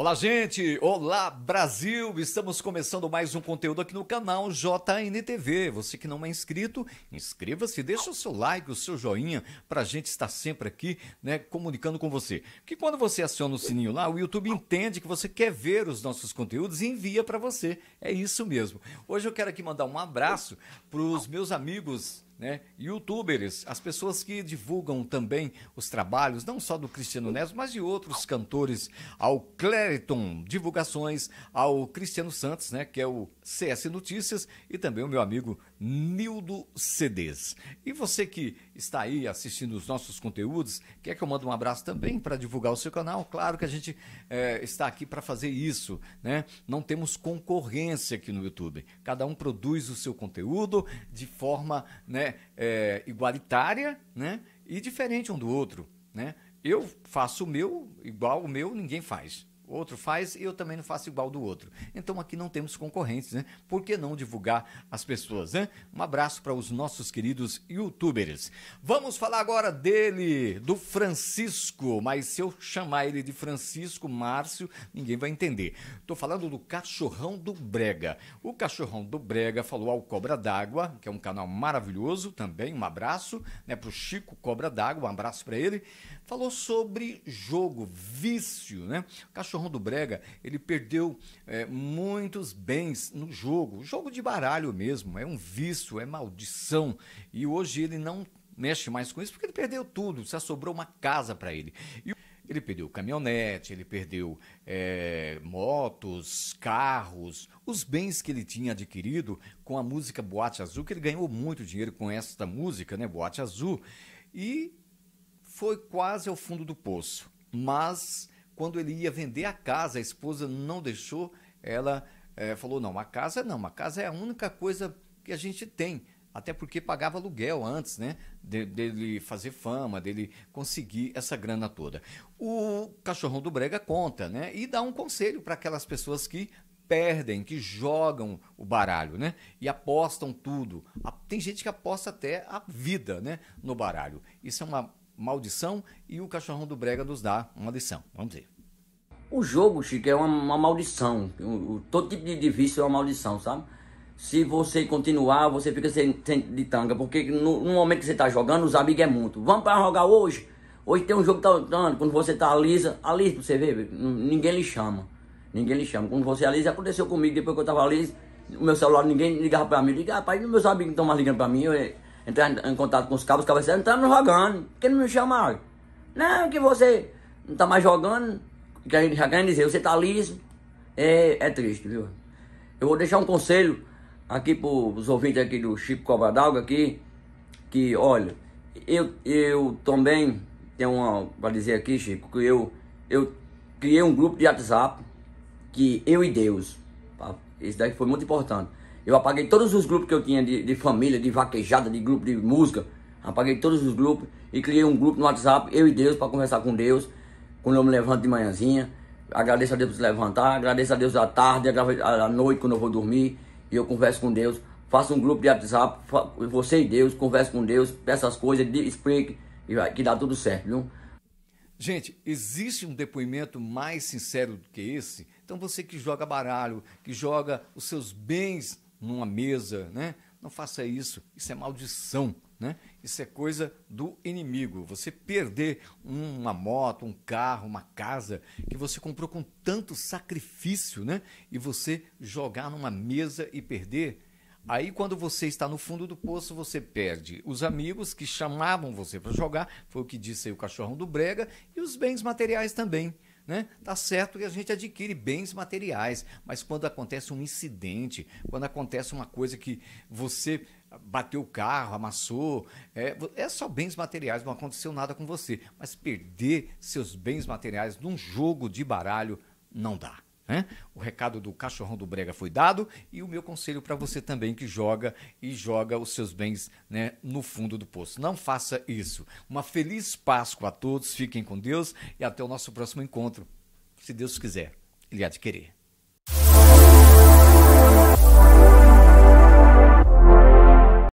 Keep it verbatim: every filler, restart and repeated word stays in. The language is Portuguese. Olá, gente! Olá, Brasil! Estamos começando mais um conteúdo aqui no canal J N T V. Você que não é inscrito, inscreva-se, deixa o seu like, o seu joinha, pra gente estar sempre aqui, né, comunicando com você. Porque quando você aciona o sininho lá, o YouTube entende que você quer ver os nossos conteúdos e envia pra você. É isso mesmo. Hoje eu quero aqui mandar um abraço pros meus amigos, né, youtubers, as pessoas que divulgam também os trabalhos, não só do Cristiano Neves, mas de outros cantores, ao Clériton, divulgações, ao Cristiano Santos, né, que é o C S Notícias, e também o meu amigo Nildo C Ds. E você que está aí assistindo os nossos conteúdos, quer que eu mande um abraço também para divulgar o seu canal? Claro que a gente é, está aqui para fazer isso, né? Não temos concorrência aqui no YouTube. Cada um produz o seu conteúdo de forma, né, É, igualitária, né, e diferente um do outro, né? Eu faço o meu igual o meu, ninguém faz. Outro faz e eu também não faço igual do outro. Então aqui não temos concorrentes, né? Por que não divulgar as pessoas, né? Um abraço para os nossos queridos youtubers. Vamos falar agora dele, do Francisco, mas se eu chamar ele de Francisco Márcio, ninguém vai entender. Tô falando do Cachorrão do Brega. O Cachorrão do Brega falou ao Cobra d'Água, que é um canal maravilhoso também, um abraço, né, pro Chico Cobra d'Água, um abraço para ele. Falou sobre jogo, vício, né? O Cachorrão do Brega, ele perdeu é, muitos bens no jogo, jogo de baralho mesmo, é um vício, é maldição, e hoje ele não mexe mais com isso porque ele perdeu tudo, só sobrou uma casa para ele. E ele perdeu caminhonete, ele perdeu é, motos, carros, os bens que ele tinha adquirido com a música Boate Azul, que ele ganhou muito dinheiro com esta música, né, Boate Azul, e foi quase ao fundo do poço, mas quando ele ia vender a casa, a esposa não deixou, ela é, falou, não, uma casa não, uma casa é a única coisa que a gente tem, até porque pagava aluguel antes, né, de, dele fazer fama, dele conseguir essa grana toda. O Cachorrão do Brega conta, né, e dá um conselho para aquelas pessoas que perdem, que jogam o baralho, né? E apostam tudo. Tem gente que aposta até a vida, né, no baralho. Isso é uma maldição, e o Cachorrão do Brega nos dá uma lição. Vamos ver. O jogo, Chico, é uma, uma maldição. O, o, todo tipo de vício é uma maldição, sabe? Se você continuar, você fica sem, sem de tanga, porque no, no momento que você tá jogando, os amigos é muito. Vamos para jogar hoje? Hoje tem um jogo que tá dando. Quando você tá alisa, alisa pra você ver, ninguém lhe chama. Ninguém lhe chama. Quando você alisa, aconteceu comigo, depois que eu tava alisa, o meu celular, ninguém ligava pra mim. Ligava, pai, meus amigos não estão mais ligando pra mim, eu... entrar em contato com os cabos, os cabos disseram, não tá me jogando, por que não me chamaram? Não, que você não tá mais jogando, que a gente já quer dizer, você tá liso, é, é triste, viu? Eu vou deixar um conselho aqui pros ouvintes aqui do Chico Cobra d'Água aqui, que olha, eu, eu também tenho uma pra dizer aqui, Chico, que eu, eu criei um grupo de WhatsApp, que eu e Deus, tá? Isso daí foi muito importante. Eu apaguei todos os grupos que eu tinha de, de família, de vaquejada, de grupo de música. Apaguei todos os grupos e criei um grupo no WhatsApp, eu e Deus, para conversar com Deus. Quando eu me levanto de manhãzinha, agradeço a Deus por se levantar, agradeço a Deus à tarde, à noite, quando eu vou dormir. E eu converso com Deus, faço um grupo de WhatsApp, você e Deus, converso com Deus, peço as coisas, explique, que dá tudo certo, viu? Gente, existe um depoimento mais sincero do que esse? Então você que joga baralho, que joga os seus bens numa mesa, né? Não faça isso, isso é maldição, né? Isso é coisa do inimigo. Você perder uma moto, um carro, uma casa que você comprou com tanto sacrifício, né? E você jogar numa mesa e perder. Aí quando você está no fundo do poço, você perde os amigos que chamavam você para jogar, foi o que disse aí o Cachorrão do Brega, e os bens materiais também. Né? Tá certo que a gente adquire bens materiais, mas quando acontece um incidente, quando acontece uma coisa que você bateu o carro, amassou, é, é só bens materiais, não aconteceu nada com você, mas perder seus bens materiais num jogo de baralho não dá. Né? O recado do Cachorrão do Brega foi dado, e o meu conselho para você também que joga e joga os seus bens, né, no fundo do poço. Não faça isso. Uma feliz Páscoa a todos, fiquem com Deus e até o nosso próximo encontro, se Deus quiser, Ele há de querer.